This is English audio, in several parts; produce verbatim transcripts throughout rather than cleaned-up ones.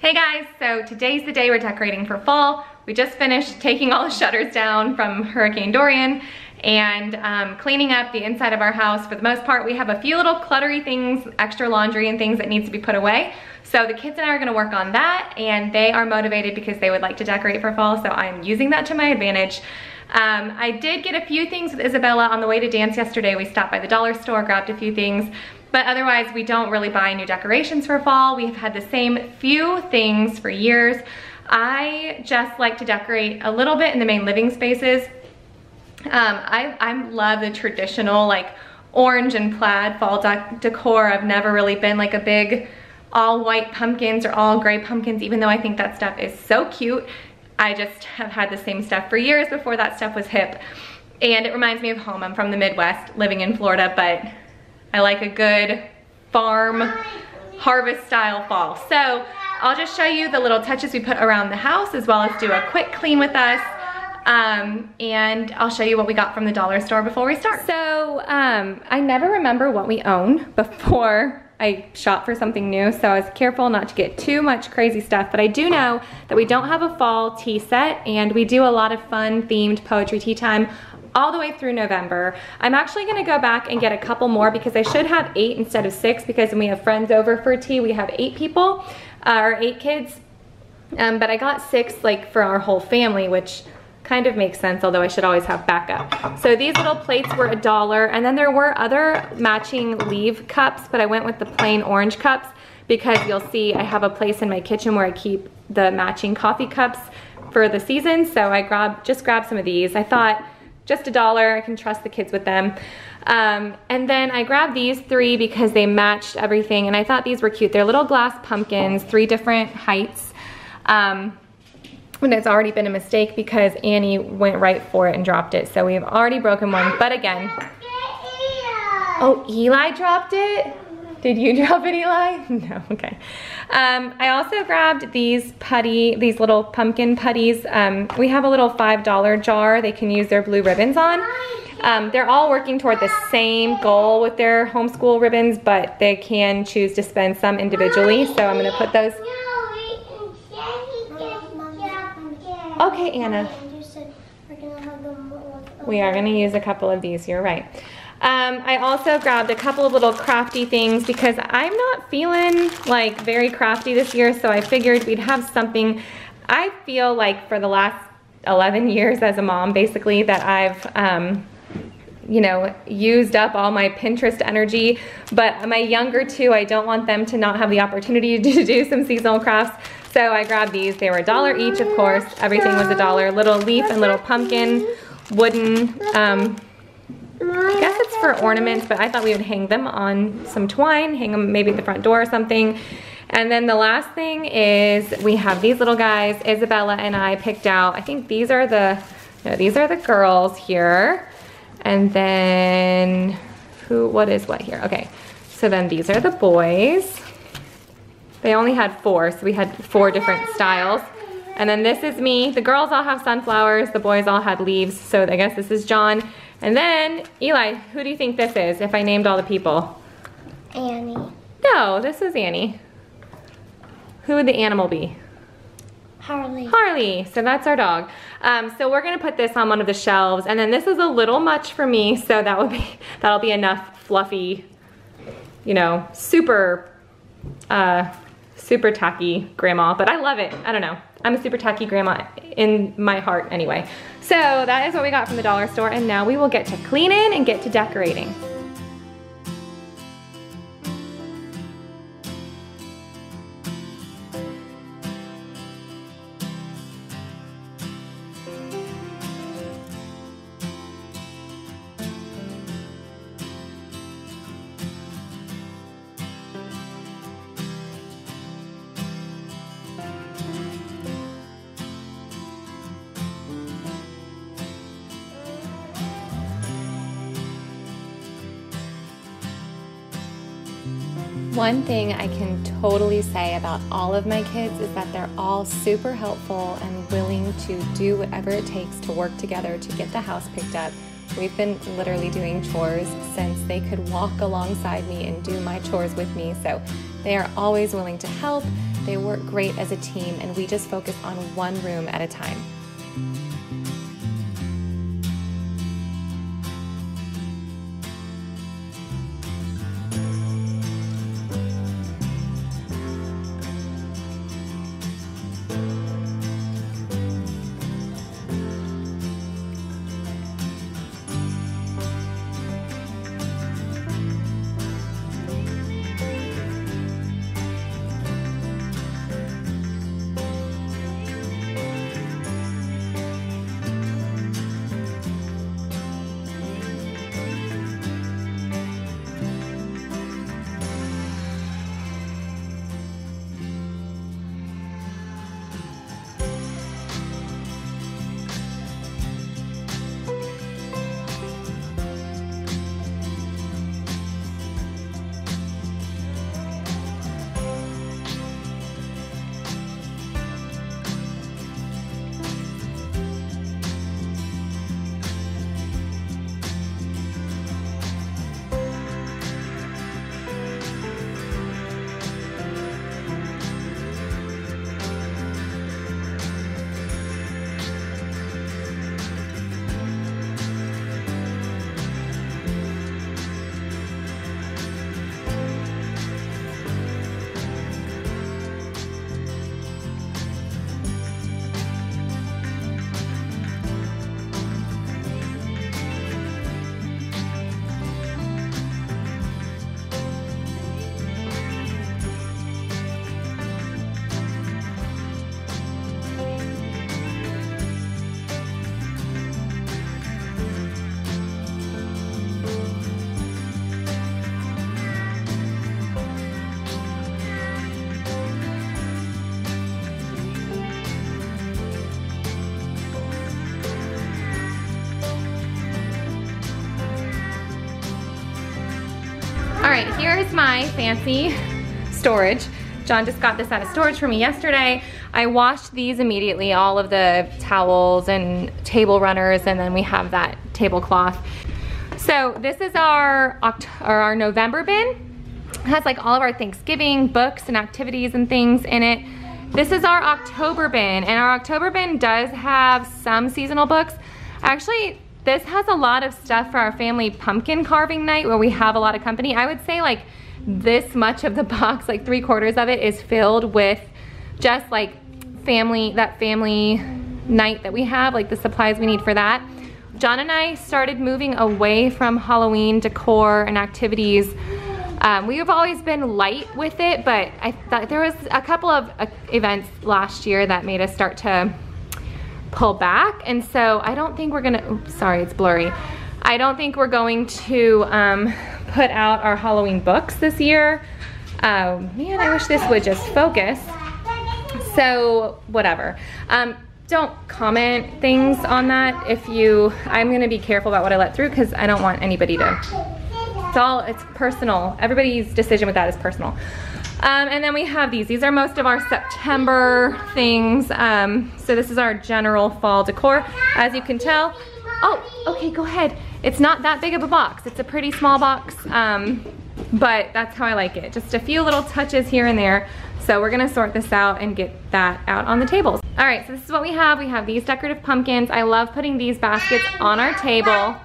Hey guys, so today's the day we're decorating for fall. We just finished taking all the shutters down from Hurricane Dorian and um, cleaning up the inside of our house. For the most part, we have a few little cluttery things, extra laundry and things that needs to be put away. So the kids and I are gonna work on that, and they are motivated because they would like to decorate for fall, so I'm using that to my advantage. Um, I did get a few things with Isabella on the way to dance yesterday. We stopped by the dollar store, grabbed a few things, but otherwise we don't really buy new decorations for fall. We've had the same few things for years. I just like to decorate a little bit in the main living spaces. Um, I, I love the traditional like orange and plaid fall dec decor. I've never really been like a big all white pumpkins or all gray pumpkins, even though I think that stuff is so cute. I just have had the same stuff for years before that stuff was hip. And it reminds me of home. I'm from the Midwest, living in Florida, but I like a good farm harvest style fall. So I'll just show you the little touches we put around the house, as well as do a quick clean with us. Um, and I'll show you what we got from the dollar store before we start. So um, I never remember what we own before I shop for something new, so I was careful not to get too much crazy stuff, but I do know that we don't have a fall tea set, and we do a lot of fun themed poetry tea time all the way through November. I'm actually gonna go back and get a couple more because I should have eight instead of six, because when we have friends over for tea, we have eight people, uh, or eight kids, um, but I got six like for our whole family, which kind of makes sense, although I should always have backup. So these little plates were a dollar, and then there were other matching leaf cups, but I went with the plain orange cups because you'll see I have a place in my kitchen where I keep the matching coffee cups for the season, so I grabbed, just grabbed some of these. I thought, just a dollar, I can trust the kids with them. Um, and then I grabbed these three because they matched everything, and I thought these were cute. They're little glass pumpkins, three different heights. Um, And it's already been a mistake because Annie went right for it and dropped it. So we have already broken one, but again. Oh, Eli dropped it? Did you drop it, Eli? No, okay. Um, I also grabbed these putty, these little pumpkin putties. Um, we have a little five dollar jar they can use their blue ribbons on. Um, they're all working toward the same goal with their homeschool ribbons, but they can choose to spend some individually. So I'm gonna put those. Okay, Anna. We are gonna use a couple of these, you're right. Um, I also grabbed a couple of little crafty things because I'm not feeling like very crafty this year, so I figured we'd have something. I feel like for the last eleven years as a mom, basically, that I've, um, you know, used up all my Pinterest energy, but my younger two, I don't want them to not have the opportunity to do some seasonal crafts. So I grabbed these. They were a dollar each, of course. Everything was a dollar. Little leaf and little pumpkin, wooden. Um, I guess it's for ornaments, but I thought we would hang them on some twine, hang them maybe at the front door or something. And then the last thing is we have these little guys. Isabella and I picked out, I think these are the, no, these are the girls here. And then who, what is what here? Okay, so then these are the boys. They only had four, so we had four different styles. And then this is me. The girls all have sunflowers, the boys all had leaves, so I guess this is John. And then, Eli, who do you think this is if I named all the people? Annie. No, this is Annie. Who would the animal be? Harley. Harley, so that's our dog. Um, so we're gonna put this on one of the shelves, and then this is a little much for me, so that would be, that'll be enough fluffy, you know, super, uh, super tacky grandma, but I love it. I don't know. I'm a super tacky grandma in my heart anyway. So that is what we got from the dollar store, and now we will get to cleaning and get to decorating. One thing I can totally say about all of my kids is that they're all super helpful and willing to do whatever it takes to work together to get the house picked up. We've been literally doing chores since they could walk alongside me and do my chores with me, so they are always willing to help They work great as a team, and we just focus on one room at a time. All right, here is my fancy storage. John just got this out of storage for me yesterday. I washed these immediately, all of the towels and table runners, and then we have that tablecloth. So this is our, Oct- or our November bin. It has like all of our Thanksgiving books and activities and things in it. This is our October bin, and our October bin does have some seasonal books. Actually, this has a lot of stuff for our family pumpkin carving night where we have a lot of company. I would say like this much of the box, like three quarters of it, is filled with just like family, that family night that we have, like the supplies we need for that. John and I started moving away from Halloween decor and activities. Um, we have always been light with it, but I thought there was a couple of uh, events last year that made us start to pull back, and so I don't think we're gonna, oops, sorry, it's blurry. I don't think we're going to um, put out our Halloween books this year. Oh man, I wish this would just focus. So whatever. Um, don't comment things on that if you, I'm gonna be careful about what I let through because I don't want anybody to, it's all, it's personal. Everybody's decision with that is personal. Um, and then we have these. These are most of our September things. Um, so this is our general fall decor. As you can tell, oh, okay, go ahead. It's not that big of a box. It's a pretty small box, um, but that's how I like it. Just a few little touches here and there. So we're gonna sort this out and get that out on the tables. All right, so this is what we have. We have these decorative pumpkins. I love putting these baskets on our table.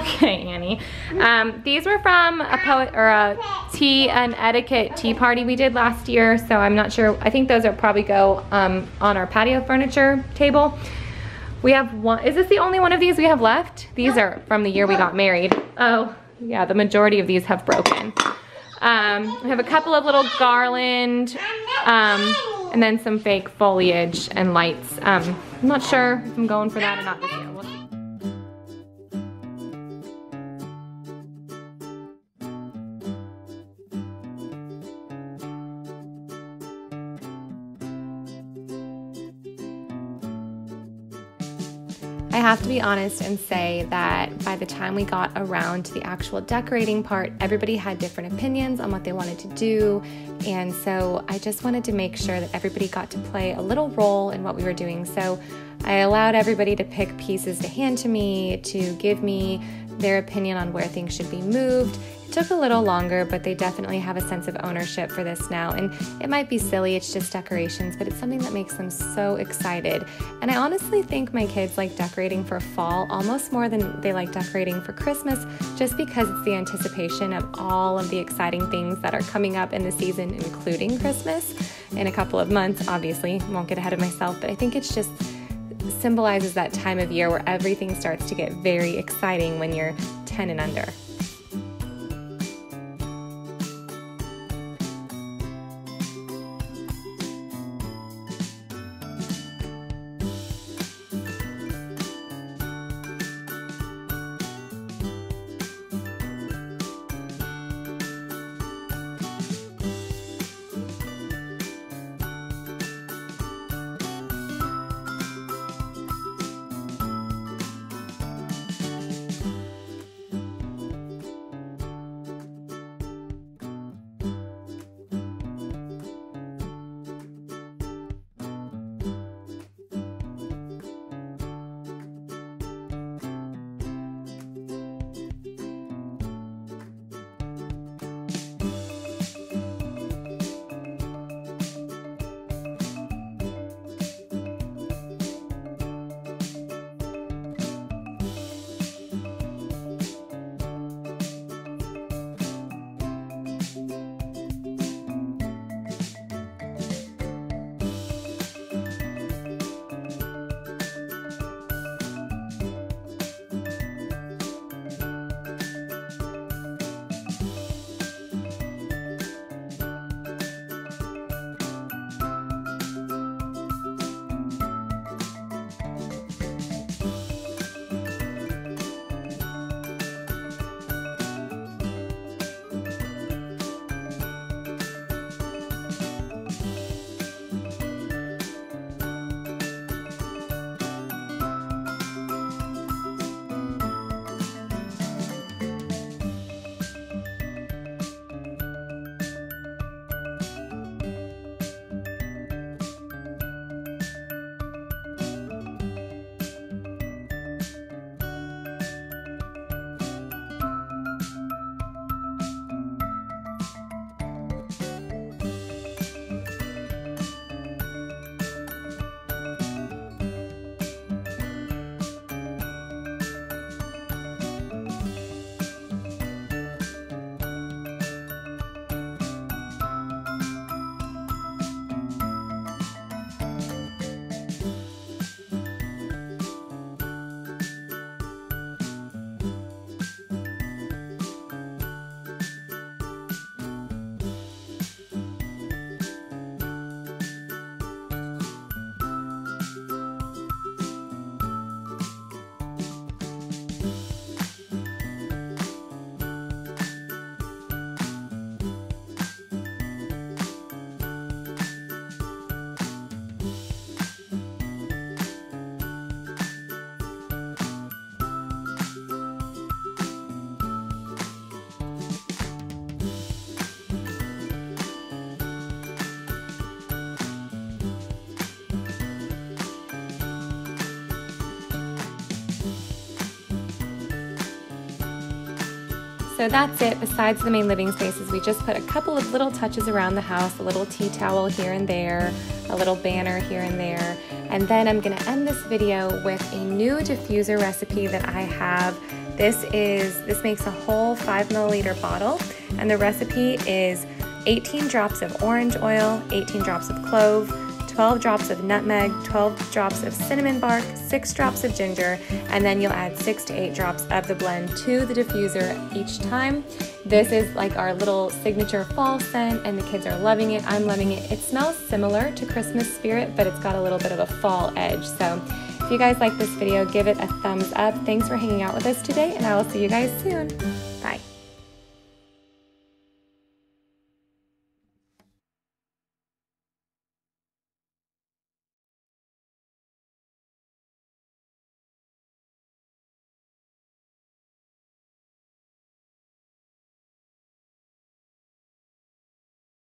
Okay, Annie. Um, these were from a poet or a tea and etiquette tea party we did last year, so I'm not sure. I think those will probably go um, on our patio furniture table. We have one, is this the only one of these we have left? These are from the year we got married. Oh, yeah, the majority of these have broken. Um, we have a couple of little garland, um, and then some fake foliage and lights. Um, I'm not sure if I'm going for that or not this year. I have to be honest and say that by the time we got around to the actual decorating part, everybody had different opinions on what they wanted to do, and so I just wanted to make sure that everybody got to play a little role in what we were doing. So I allowed everybody to pick pieces to hand to me, to give me their opinion on where things should be moved, Took a little longer, but they definitely have a sense of ownership for this now. And it might be silly, it's just decorations, but it's something that makes them so excited. And I honestly think my kids like decorating for fall almost more than they like decorating for Christmas, just because it's the anticipation of all of the exciting things that are coming up in the season, including Christmas in a couple of months. Obviously, won't get ahead of myself, but I think it's just symbolizes that time of year where everything starts to get very exciting when you're ten and under. So that's it. Besides the main living spaces, we just put a couple of little touches around the house, a little tea towel here and there, a little banner here and there. And then I'm going to end this video with a new diffuser recipe that I have. This is, this makes a whole five milliliter bottle, and the recipe is eighteen drops of orange oil, eighteen drops of clove, twelve drops of nutmeg, twelve drops of cinnamon bark, six drops of ginger, and then you'll add six to eight drops of the blend to the diffuser each time. This is like our little signature fall scent, and the kids are loving it. I'm loving it. It smells similar to Christmas spirit, but it's got a little bit of a fall edge. So if you guys like this video, give it a thumbs up. Thanks for hanging out with us today, and I will see you guys soon.